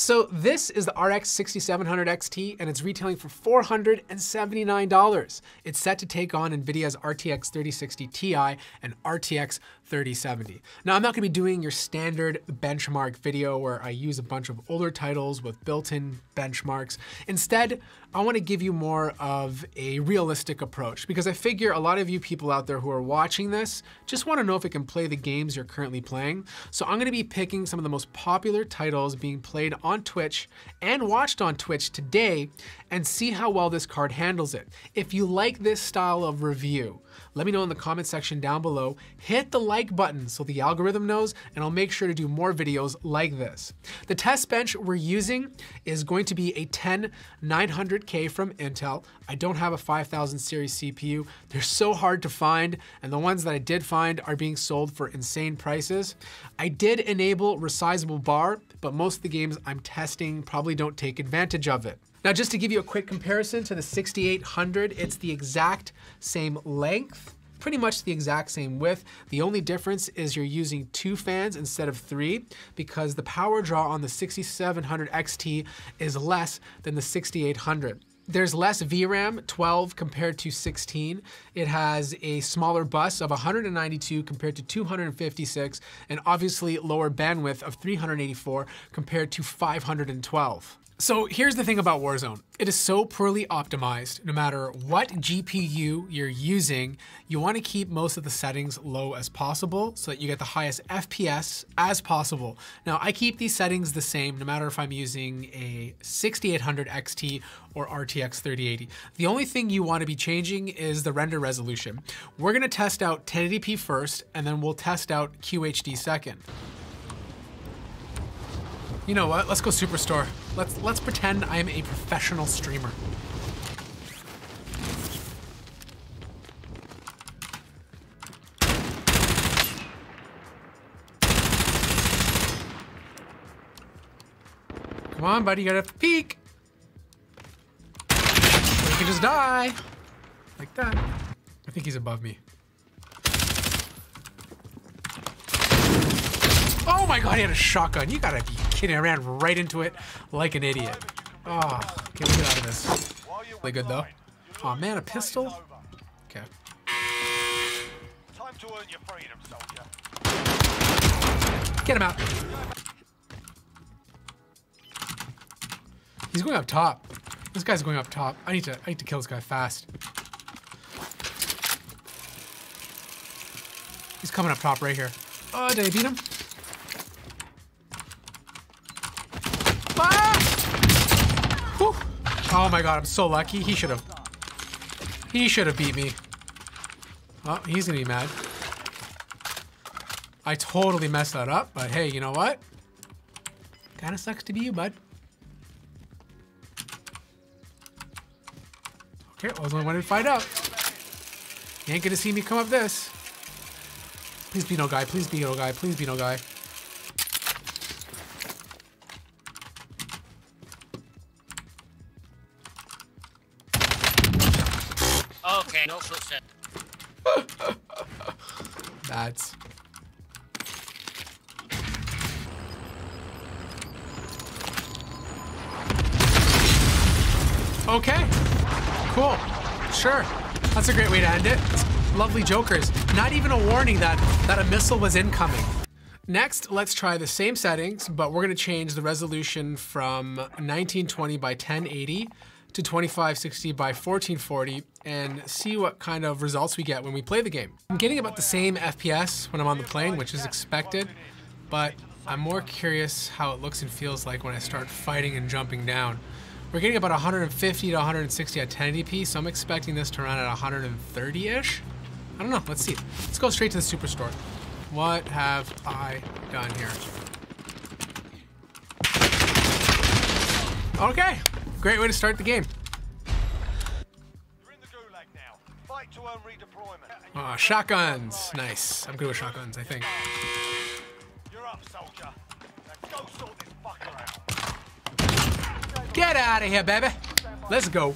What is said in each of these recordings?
So this is the RX 6700 XT, and it's retailing for $479. It's set to take on NVIDIA's RTX 3060 Ti and RTX 3070. Now, I'm not gonna be doing your standard benchmark video where I use a bunch of older titles with built-in benchmarks. Instead, I wanna give you more of a realistic approach, because I figure a lot of you people out there who are watching this just wanna know if it can play the games you're currently playing. So I'm gonna be picking some of the most popular titles being played on Twitch and watched on Twitch today and see how well this card handles it. If you like this style of review, let me know in the comment section down below. Hit the like button so the algorithm knows, and I'll make sure to do more videos like this. The test bench we're using is going to be a 10900K from Intel. I don't have a 5000 series CPU. They're so hard to find, and the ones that I did find are being sold for insane prices. I did enable resizable bar, but most of the games I'm testing probably don't take advantage of it. Now, just to give you a quick comparison to the 6800, it's the exact same length, pretty much the exact same width. The only difference is you're using 2 fans instead of 3, because the power draw on the 6700 XT is less than the 6800. There's less VRAM, 12 compared to 16. It has a smaller bus of 192 compared to 256, and obviously lower bandwidth of 384 compared to 512. So here's the thing about Warzone. It is so poorly optimized. No matter what GPU you're using, you want to keep most of the settings low as possible so that you get the highest FPS as possible. Now, I keep these settings the same no matter if I'm using a 6800 XT or RTX 3080. The only thing you want to be changing is the render resolution. We're going to test out 1080p first, and then we'll test out QHD second. You know what? Let's go Superstore. Let's pretend I'm a professional streamer. Come on, buddy, you gotta peek. Or you can just die. Like that. I think he's above me. Oh my god, he had a shotgun. You gotta be kidding. I ran right into it like an idiot. Oh, okay, let's get out of this. Really good though. Oh man, a pistol? Okay. Get him out. He's going up top. This guy's going up top. I need to kill this guy fast. He's coming up top right here. Oh, did I beat him? Oh my god, I'm so lucky. He should have beat me. Oh, he's gonna be mad. I totally messed that up, but hey, you know what? Kinda sucks to be you, bud. Okay, well, I was only wanted to find out. You ain't gonna see me come up this. Please be no guy, please be no guy, please be no guy. Okay, no footstep. That's... Okay, cool, sure. That's a great way to end it. Lovely jokers. Not even a warning that a missile was incoming. Next, let's try the same settings, but we're gonna change the resolution from 1920 by 1080 to 2560 by 1440 and see what kind of results we get when we play the game. I'm getting about the same FPS when I'm on the plane, which is expected, but I'm more curious how it looks and feels like when I start fighting and jumping down. We're getting about 150 to 160 at 1080p, so I'm expecting this to run at 130-ish. I don't know, let's see. Let's go straight to the Superstore. What have I done here? Okay. Great way to start the game. You're in the gulag now. Fight to earn redeployment. Aw, shotguns. Nice. I'm good with shotguns, I think. You're up, soldier. Let's go sort this fucker out. Get out of here, baby. Let's go.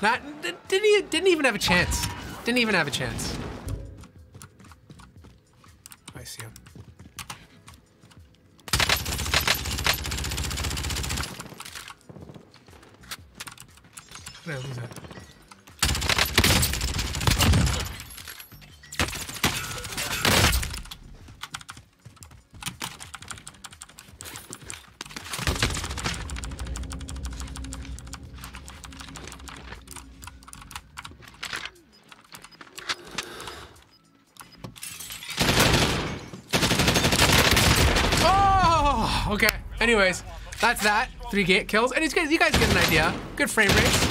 Didn't even have a chance. Didn't even have a chance. I see him. रहा हूँ sir. Anyways, that's that. 3 kills. And it's good. You guys get an idea. Good frame rates.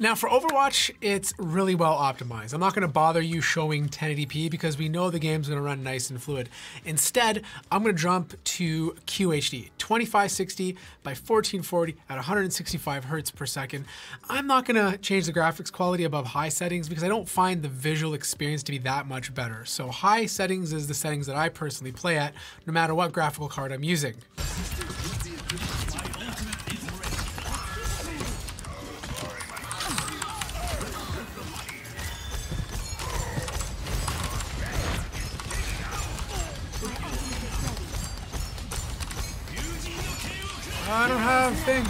Now for Overwatch, it's really well optimized. I'm not going to bother you showing 1080p because we know the game's going to run nice and fluid. Instead, I'm going to jump to QHD, 2560 by 1440 at 165 hertz per second. I'm not going to change the graphics quality above high settings because I don't find the visual experience to be that much better. So high settings is the settings that I personally play at, no matter what graphical card I'm using. I don't have things.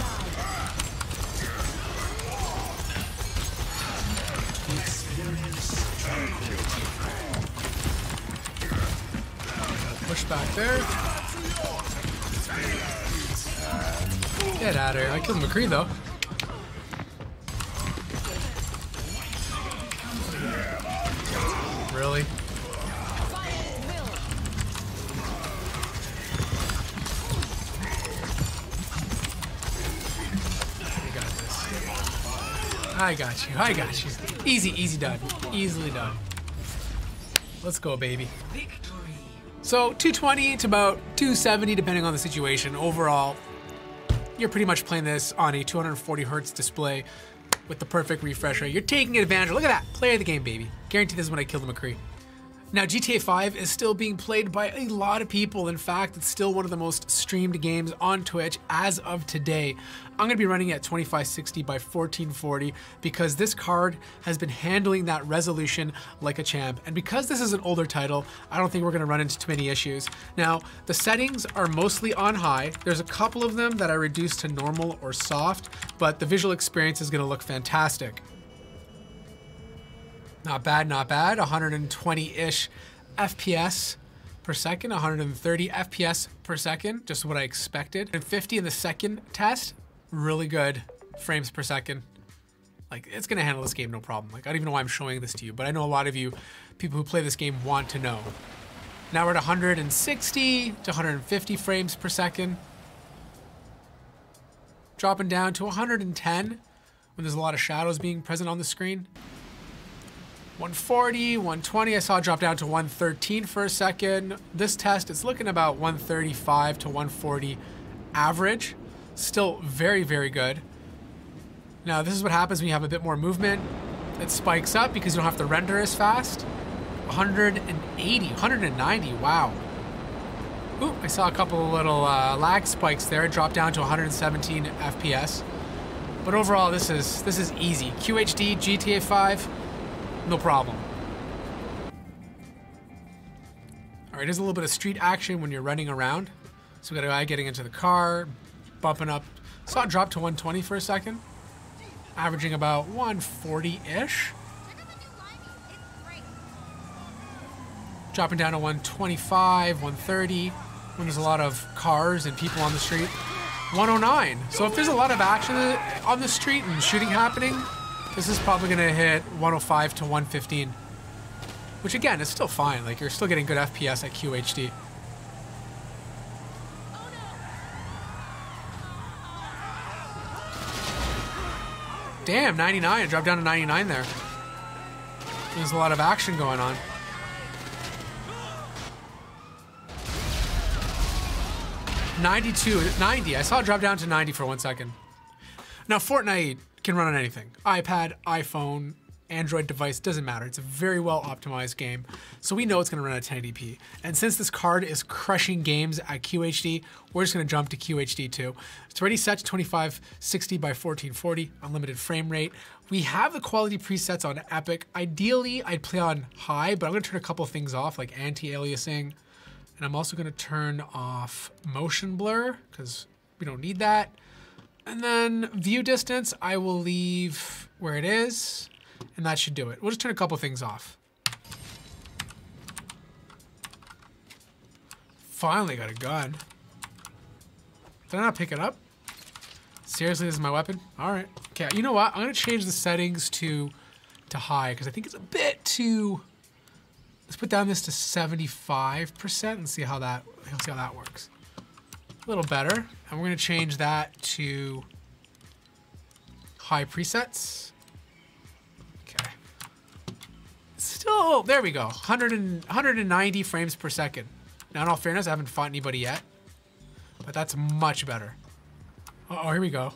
Push back there. Get out of here. I killed McCree though. Really? I got you, I got you. Easy, easy done. Easily done. Let's go, baby. So 220 to about 270, depending on the situation. Overall, you're pretty much playing this on a 240 hertz display with the perfect refresh rate. You're taking advantage. Look at that, player of the game, baby. Guarantee this is when I kill the McCree. Now, GTA 5 is still being played by a lot of people. In fact, it's still one of the most streamed games on Twitch as of today. I'm gonna be running at 2560 by 1440 because this card has been handling that resolution like a champ. And because this is an older title, I don't think we're gonna run into too many issues. Now, the settings are mostly on high. There's a couple of them that I reduced to normal or soft, but the visual experience is gonna look fantastic. Not bad, not bad. 120-ish FPS per second, 130 FPS per second, just what I expected. And 50 in the second test, really good frames per second. Like, it's gonna handle this game no problem. Like, I don't even know why I'm showing this to you, but I know a lot of you, people who play this game, want to know. Now we're at 160 to 150 frames per second. Dropping down to 110 when there's a lot of shadows being present on the screen. 140, 120, I saw it drop down to 113 for a second. This test, it's looking about 135 to 140 average. Still very, very good. Now, this is what happens when you have a bit more movement. It spikes up because you don't have to render as fast. 180, 190, wow. Ooh, I saw a couple of little lag spikes there. It dropped down to 117 FPS. But overall, this is easy. QHD, GTA 5. No problem. All right, there's a little bit of street action when you're running around. So we got a guy getting into the car, bumping up. Saw it drop to 120 for a second, averaging about 140-ish. Dropping down to 125, 130, when there's a lot of cars and people on the street. 109. So if there's a lot of action on the street and shooting happening, this is probably gonna hit 105 to 115, which again, is still fine. Like, you're still getting good FPS at QHD. Damn, 99, it dropped down to 99 there. There's a lot of action going on. '90, I saw it drop down to 90 for 1 second. Now, Fortnite can run on anything. iPad, iPhone, Android device, doesn't matter. It's a very well optimized game. So we know it's gonna run at 1080p. And since this card is crushing games at QHD, we're just gonna jump to QHD too. It's already set to 2560 by 1440, unlimited frame rate. We have the quality presets on Epic. Ideally, I'd play on high, but I'm gonna turn a couple of things off, like anti-aliasing And I'm also gonna turn off motion blur because we don't need that. And then view distance, I will leave where it is, and that should do it. We'll just turn a couple things off. Finally got a gun. Did I not pick it up? Seriously, this is my weapon? All right. Okay, you know what? I'm gonna change the settings to high because I think it's a bit too. Let's put down this to 75% and see how that works. A little better, and we're gonna change that to high presets. Okay. Still, there we go. 190 frames per second. Now, in all fairness, I haven't fought anybody yet, but that's much better. Uh-oh, here we go.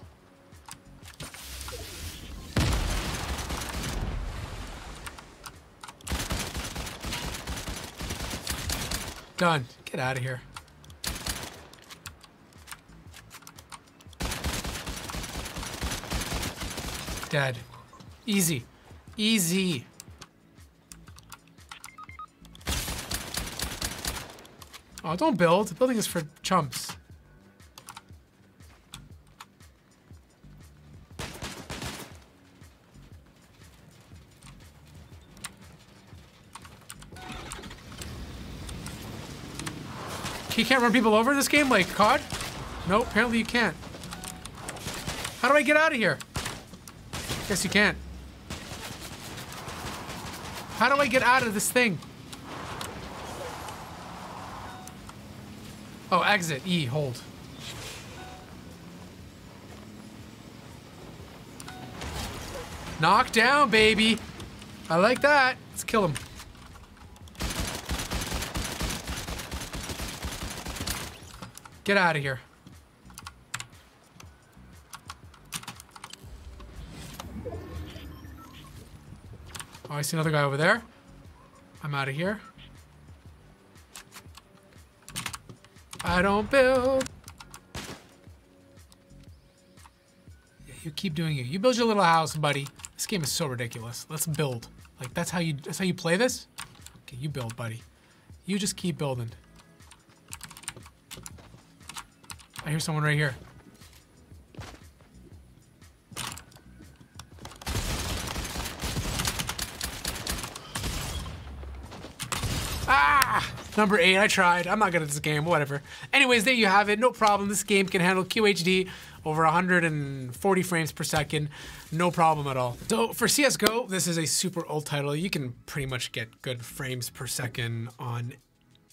Done. Get out of here. Dead. Easy. Easy. Oh, don't build. The building is for chumps. You can't run people over in this game like COD? No, apparently you can't. How do I get out of here? Guess you can't. How do I get out of this thing? Oh, exit, E, hold. Knock down, baby. I like that. Let's kill him. Get out of here. Oh, I see another guy over there. I'm out of here. I don't build. Yeah, you keep doing you. You build your little house, buddy. This game is so ridiculous. Let's build. Like that's how you play this? Okay, you build, buddy. You just keep building. I hear someone right here. Ah! Number 8, I tried. I'm not good at this game, whatever. Anyways, there you have it. No problem. This game can handle QHD over 140 frames per second. No problem at all. So for CSGO, this is a super old title. You can pretty much get good frames per second on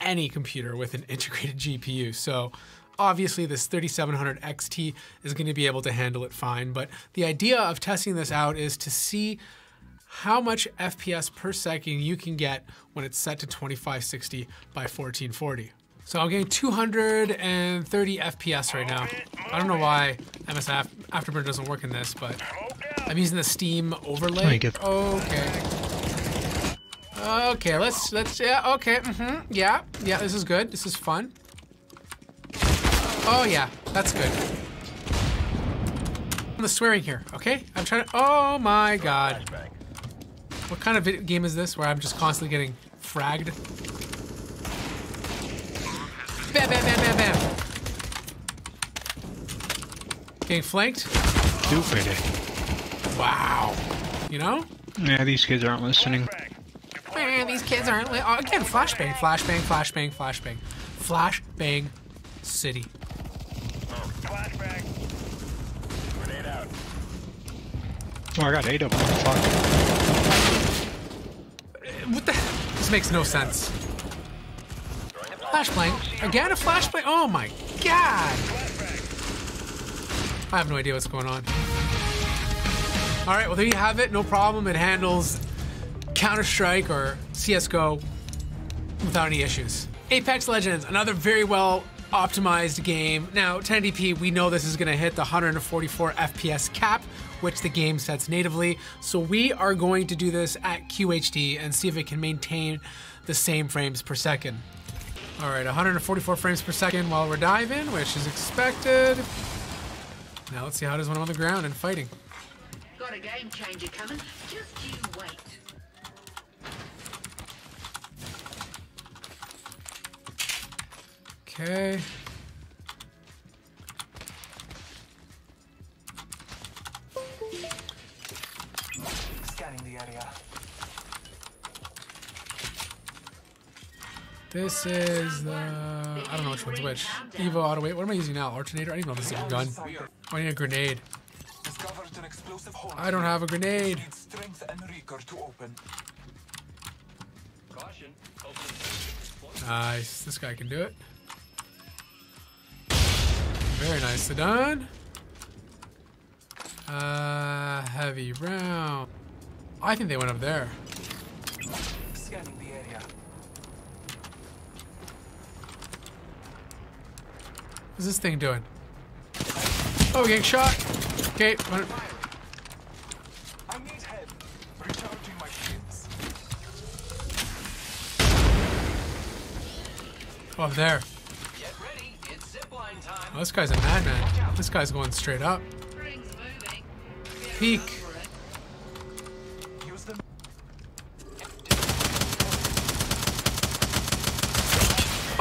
any computer with an integrated GPU. So obviously this 3700 XT is going to be able to handle it fine, but the idea of testing this out is to see how much FPS per second you can get when it's set to 2560 by 1440. So I'm getting 230 FPS right now. I don't know why MS Afterburner doesn't work in this, but I'm using the Steam overlay. Okay. Okay, let's yeah, okay. Mm-hmm. Yeah. Yeah, this is good. This is fun. Oh yeah, that's good. I'm the swearing here, okay? I'm trying to, oh my god. What kind of video game is this where I'm just constantly getting fragged? Bam, bam, bam, bam, bam. Getting flanked? Stupid. Wow. You know? Yeah, these kids aren't listening. Man, these kids aren't listening. Oh, again, flashbang, flashbang, flashbang, flashbang. Flashbang City. Oh, I got 8 of them. What the? This makes no sense. Flashbang. Again, a flashbang. Oh my god. I have no idea what's going on. All right, well, there you have it. No problem. It handles Counter-Strike or CSGO without any issues. Apex Legends, another very well optimized game. Now, 1080p, we know this is going to hit the 144 FPS cap, which the game sets natively. So we are going to do this at QHD and see if it can maintain the same frames per second. All right, 144 frames per second while we're diving, which is expected. Now let's see how it is when I'm on the ground and fighting. Got a game changer coming. Just you wait. Okay. Scanning the area. This is the... I don't know which one's which. Evo auto weight. What am I using now? Alternator? I don't even know if this is a gun. Oh, I need a grenade. I don't have a grenade. Nice. This guy can do it. Very nicely done. Heavy round. I think they went up there. Scanning the area. What's this thing doing? Oh, getting shot. Okay. I need help recharging my shields. Oh, up there. Get ready. It's zipline time. Oh, this guy's a madman. This guy's going straight up. Peek.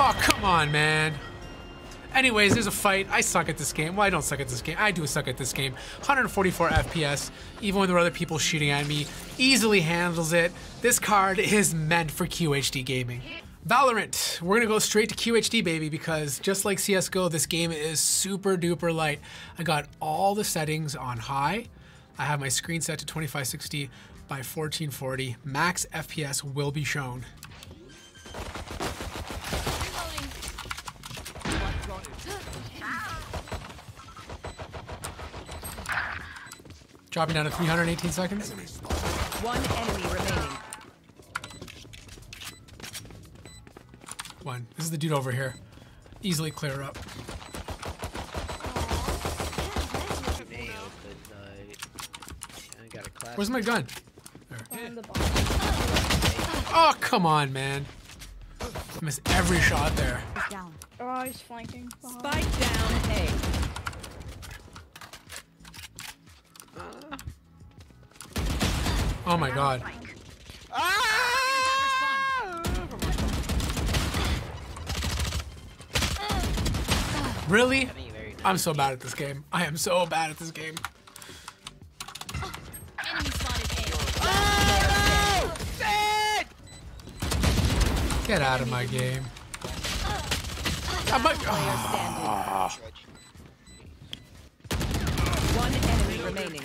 Oh, come on, man. Anyways, there's a fight. I suck at this game. Well, I don't suck at this game. I do suck at this game. 144 FPS, even when there are other people shooting at me. Easily handles it. This card is meant for QHD gaming. Valorant. We're gonna go straight to QHD, baby, because just like CSGO, this game is super duper light. I got all the settings on high. I have my screen set to 2560 by 1440. Max FPS will be shown. Dropping down to 318 seconds. One enemy remaining. One. This is the dude over here. Easily clear up. Where's my gun? There. Oh, come on, man. I missed every shot there. Oh, he's flanking. Spike down A. Oh my god. Really? I'm so bad at this game. I am so bad at this game. Oh, shit! Get out of my game. Oh. One enemy remaining.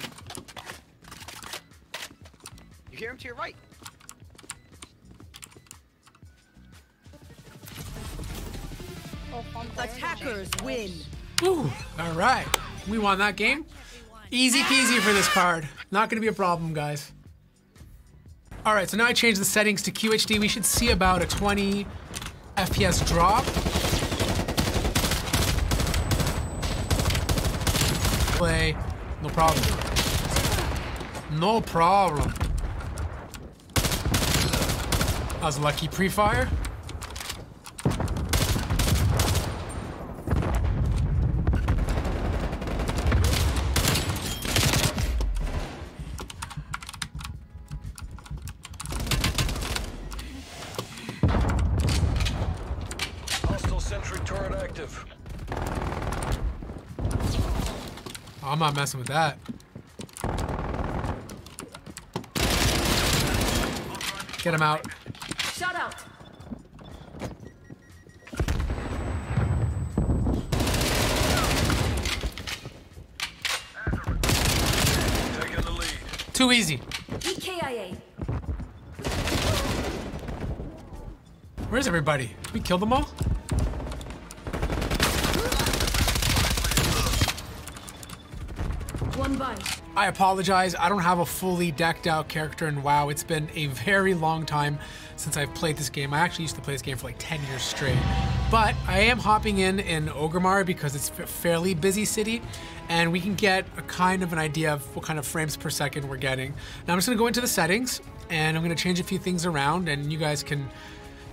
You hear him to your right. Attackers win. Ooh, all right. We won that game. Easy peasy for this card. Not going to be a problem, guys. All right, so now I changed the settings to QHD. We should see about a 20 FPS drop. Play. No problem. No problem. I was lucky pre-fire. Hostile sentry turret active. Oh, I'm not messing with that. Get him out. Shut out. Taking the lead. Too easy. EKIA. Where's everybody? We killed them all? One by. I apologize, I don't have a fully decked out character in WoW. It's been a very long time since I've played this game. I actually used to play this game for like 10 years straight. But I am hopping in Orgrimmar because it's a fairly busy city and we can get a kind of an idea of what kind of frames per second we're getting. Now I'm just gonna go into the settings and I'm gonna change a few things around and you guys can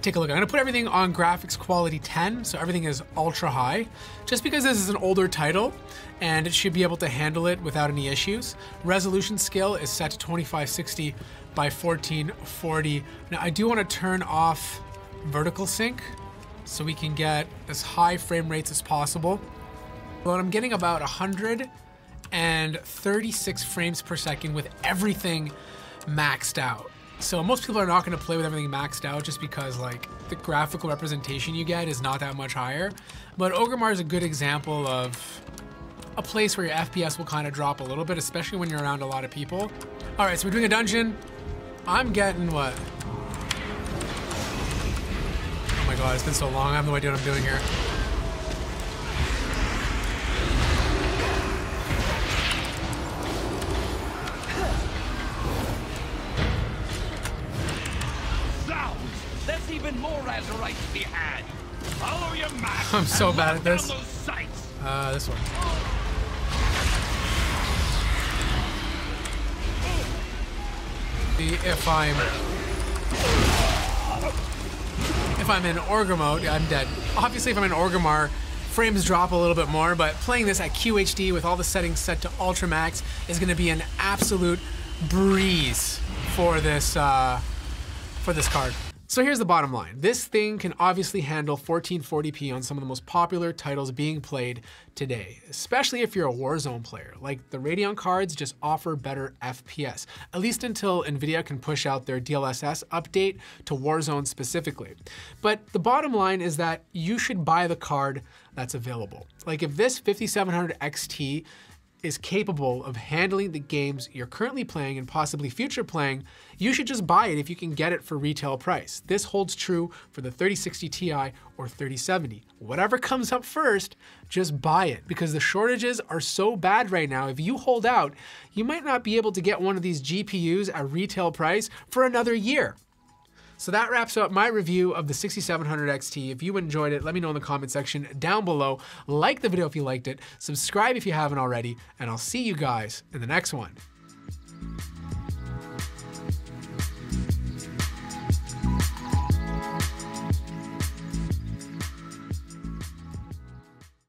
take a look. I'm gonna put everything on graphics quality 10, so everything is ultra high, just because this is an older title and it should be able to handle it without any issues. Resolution scale is set to 2560 by 1440. Now I do wanna turn off vertical sync so we can get as high frame rates as possible. Well, I'm getting about 136 frames per second with everything maxed out. So most people are not going to play with everything maxed out just because like the graphical representation you get is not that much higher. But Orgrimmar is a good example of a place where your FPS will kind of drop a little bit, especially when you're around a lot of people. All right, so we're doing a dungeon. I'm getting what? Oh my God, it's been so long. I have no idea what I'm doing here. I'm so bad at this. This one. See if I'm in Orgrimmar mode, I'm dead. Obviously, if I'm in Orgrimmar, frames drop a little bit more. But playing this at QHD with all the settings set to ultra max is going to be an absolute breeze for this card. So here's the bottom line. This thing can obviously handle 1440p on some of the most popular titles being played today, especially if you're a Warzone player. Like the Radeon cards just offer better FPS, at least until NVIDIA can push out their DLSS update to Warzone specifically. But the bottom line is that you should buy the card that's available. Like if this 5700 XT is capable of handling the games you're currently playing and possibly future playing, you should just buy it if you can get it for retail price. This holds true for the 3060 Ti or 3070. Whatever comes up first, just buy it because the shortages are so bad right now. If you hold out, you might not be able to get one of these GPUs at retail price for another year. So that wraps up my review of the 6700 XT. If you enjoyed it, let me know in the comment section down below. Like the video if you liked it, subscribe if you haven't already, and I'll see you guys in the next one.